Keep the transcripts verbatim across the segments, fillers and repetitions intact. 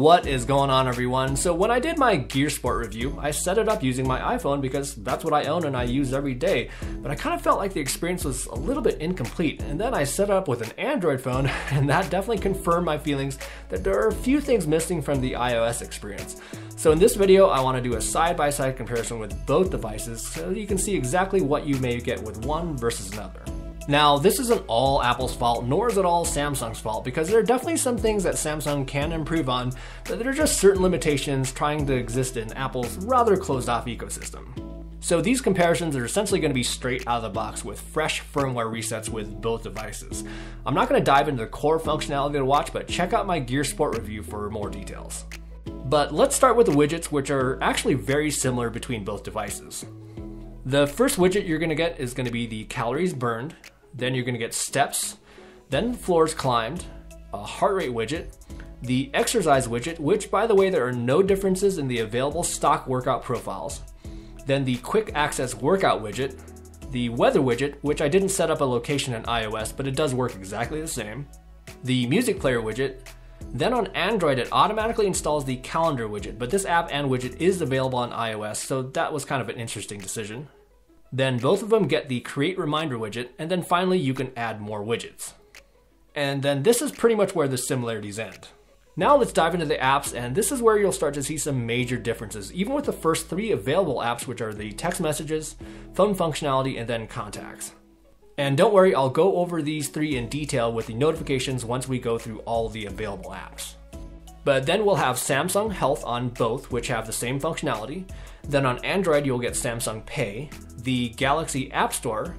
What is going on, everyone? So when I did my Gear Sport review, I set it up using my iPhone because that's what I own and I use every day. But I kind of felt like the experience was a little bit incomplete. And then I set it up with an Android phone, and that definitely confirmed my feelings that there are a few things missing from the iOS experience. So in this video, I want to do a side-by-side comparison with both devices so that you can see exactly what you may get with one versus another. Now, this isn't all Apple's fault, nor is it all Samsung's fault, because there are definitely some things that Samsung can improve on, but there are just certain limitations trying to exist in Apple's rather closed-off ecosystem. So these comparisons are essentially going to be straight out of the box with fresh firmware resets with both devices. I'm not going to dive into the core functionality to watch, but check out my Gear Sport review for more details. But let's start with the widgets, which are actually very similar between both devices. The first widget you're going to get is going to be the calories burned, then you're going to get steps, then floors climbed, a heart rate widget, the exercise widget, which by the way there are no differences in the available stock workout profiles, then the quick access workout widget, the weather widget, which I didn't set up a location in iOS, but it does work exactly the same, the music player widget. Then on Android, it automatically installs the calendar widget, but this app and widget is available on iOS, so that was kind of an interesting decision. Then both of them get the create reminder widget, and then finally you can add more widgets. And then this is pretty much where the similarities end. Now let's dive into the apps, and this is where you'll start to see some major differences, even with the first three available apps, which are the text messages, phone functionality, and then contacts. And don't worry, I'll go over these three in detail with the notifications once we go through all the available apps. But then we'll have Samsung Health on both, which have the same functionality. Then on Android, you'll get Samsung Pay, the Galaxy App Store,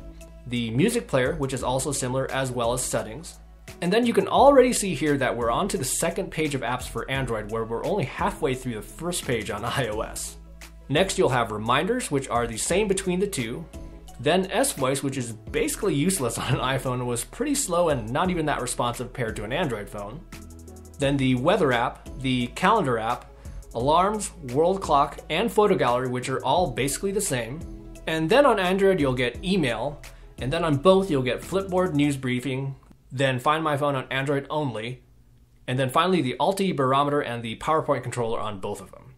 the music player, which is also similar, as well as settings. And then you can already see here that we're onto the second page of apps for Android, where we're only halfway through the first page on iOS. Next, you'll have reminders, which are the same between the two. Then S Voice, which is basically useless on an iPhone, was pretty slow and not even that responsive paired to an Android phone. Then the weather app, the calendar app, alarms, world clock, and photo gallery, which are all basically the same. And then on Android, you'll get email, and then on both, you'll get Flipboard news briefing, then Find My Phone on Android only, and then finally the Alti barometer and the PowerPoint controller on both of them.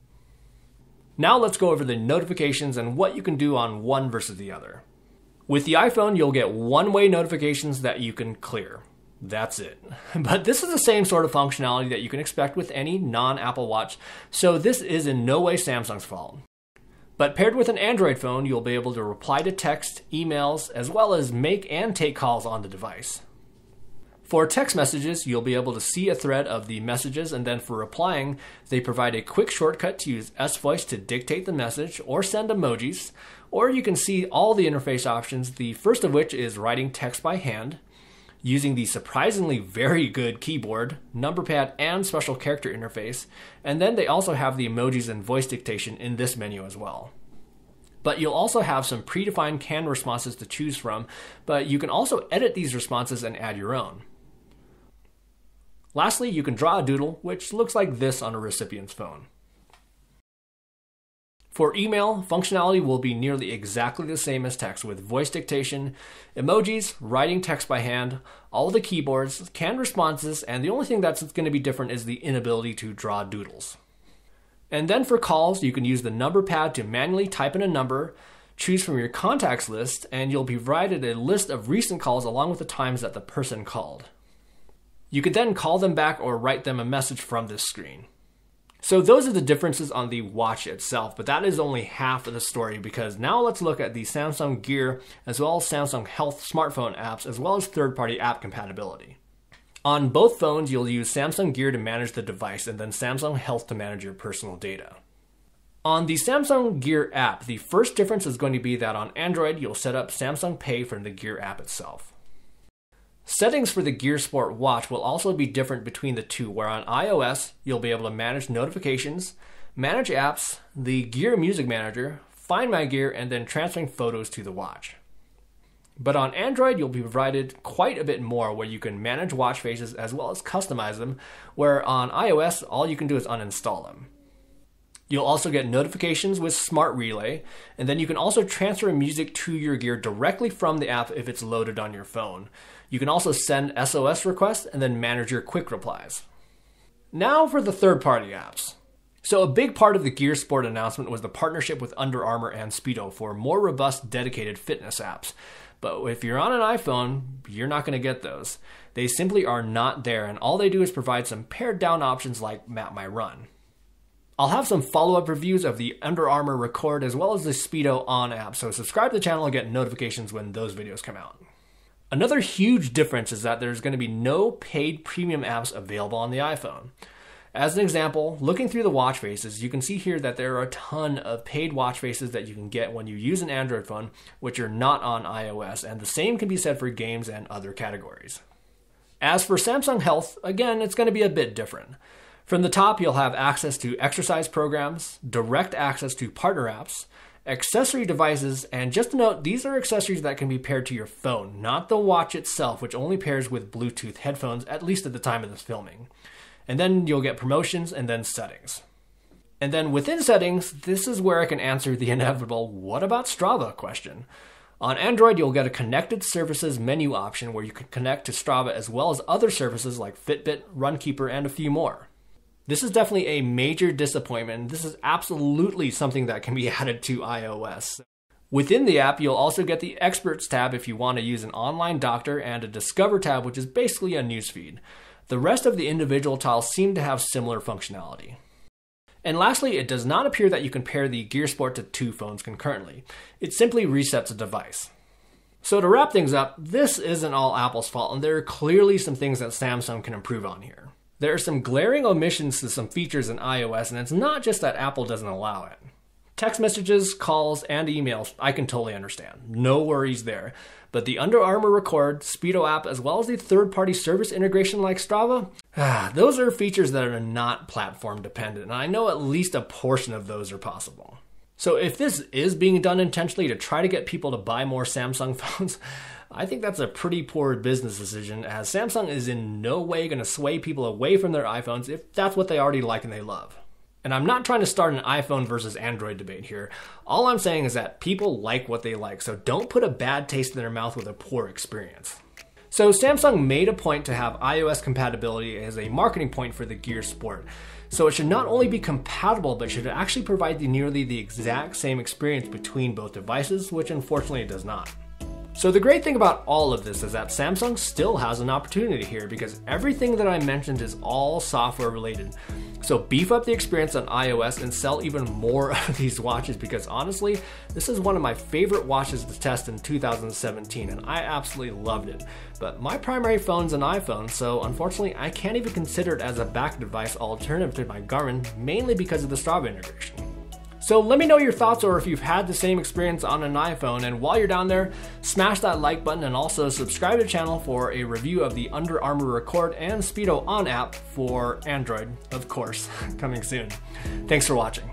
Now let's go over the notifications and what you can do on one versus the other. With the iPhone, you'll get one-way notifications that you can clear. That's it. But this is the same sort of functionality that you can expect with any non-Apple Watch, so this is in no way Samsung's fault. But paired with an Android phone, you'll be able to reply to text, emails, as well as make and take calls on the device. For text messages, you'll be able to see a thread of the messages, and then for replying, they provide a quick shortcut to use S Voice to dictate the message or send emojis, or you can see all the interface options, the first of which is writing text by hand, using the surprisingly very good keyboard, number pad, and special character interface, and then they also have the emojis and voice dictation in this menu as well. But you'll also have some predefined canned responses to choose from, but you can also edit these responses and add your own. Lastly, you can draw a doodle, which looks like this on a recipient's phone. For email, functionality will be nearly exactly the same as text, with voice dictation, emojis, writing text by hand, all the keyboards, canned responses, and the only thing that's going to be different is the inability to draw doodles. And then for calls, you can use the number pad to manually type in a number, choose from your contacts list, and you'll be provided a list of recent calls along with the times that the person called. You can then call them back or write them a message from this screen. So those are the differences on the watch itself, but that is only half of the story, because now let's look at the Samsung Gear as well as Samsung Health smartphone apps, as well as third-party app compatibility. On both phones, you'll use Samsung Gear to manage the device, and then Samsung Health to manage your personal data. On the Samsung Gear app, the first difference is going to be that on Android, you'll set up Samsung Pay from the Gear app itself. Settings for the Gear Sport watch will also be different between the two, where on iOS, you'll be able to manage notifications, manage apps, the Gear Music Manager, Find My Gear, and then transferring photos to the watch. But on Android, you'll be provided quite a bit more, where you can manage watch faces as well as customize them, where on iOS, all you can do is uninstall them. You'll also get notifications with Smart Relay, and then you can also transfer music to your Gear directly from the app if it's loaded on your phone. You can also send S O S requests and then manage your quick replies. Now for the third-party apps. So a big part of the Gear Sport announcement was the partnership with Under Armour and Speedo for more robust, dedicated fitness apps. But if you're on an iPhone, you're not going to get those. They simply are not there, and all they do is provide some pared-down options like Map My Run. I'll have some follow-up reviews of the Under Armour Record as well as the Speedo On app, so subscribe to the channel and get notifications when those videos come out. Another huge difference is that there's going to be no paid premium apps available on the iPhone. As an example, looking through the watch faces, you can see here that there are a ton of paid watch faces that you can get when you use an Android phone, which are not on iOS, and the same can be said for games and other categories. As for Samsung Health, again, it's going to be a bit different. From the top, you'll have access to exercise programs, direct access to partner apps, accessory devices, and just to note, these are accessories that can be paired to your phone, not the watch itself, which only pairs with Bluetooth headphones, at least at the time of this filming. And then you'll get promotions and then settings. And then within settings, this is where I can answer the inevitable what about Strava question. On Android, you'll get a connected services menu option where you can connect to Strava as well as other services like Fitbit, RunKeeper, and a few more. This is definitely a major disappointment. This is absolutely something that can be added to iOS. Within the app, you'll also get the Experts tab if you want to use an online doctor and a Discover tab, which is basically a newsfeed. The rest of the individual tiles seem to have similar functionality. And lastly, it does not appear that you can pair the Gear Sport to two phones concurrently. It simply resets a device. So to wrap things up, this isn't all Apple's fault, and there are clearly some things that Samsung can improve on here. There are some glaring omissions to some features in iOS, and it's not just that Apple doesn't allow it. Text messages, calls, and emails, I can totally understand. No worries there. But the Under Armour Record, Speedo app, as well as the third-party service integration like Strava, ah, those are features that are not platform-dependent, and I know at least a portion of those are possible. So if this is being done intentionally to try to get people to buy more Samsung phones, I think that's a pretty poor business decision, as Samsung is in no way going to sway people away from their iPhones if that's what they already like and they love. And I'm not trying to start an iPhone versus Android debate here. All I'm saying is that people like what they like, so don't put a bad taste in their mouth with a poor experience. So Samsung made a point to have iOS compatibility as a marketing point for the Gear Sport. So it should not only be compatible, but should actually provide the nearly the exact same experience between both devices, which unfortunately it does not. So the great thing about all of this is that Samsung still has an opportunity here because everything that I mentioned is all software related. So beef up the experience on iOS and sell even more of these watches because honestly, this is one of my favorite watches to test in two thousand seventeen and I absolutely loved it. But my primary phone's an iPhone, so unfortunately I can't even consider it as a back device alternative to my Garmin, mainly because of the Strava integration. So let me know your thoughts or if you've had the same experience on an iPhone, and while you're down there, smash that like button and also subscribe to the channel for a review of the Under Armour Record and Speedo On app for Android, of course, coming soon. Thanks for watching.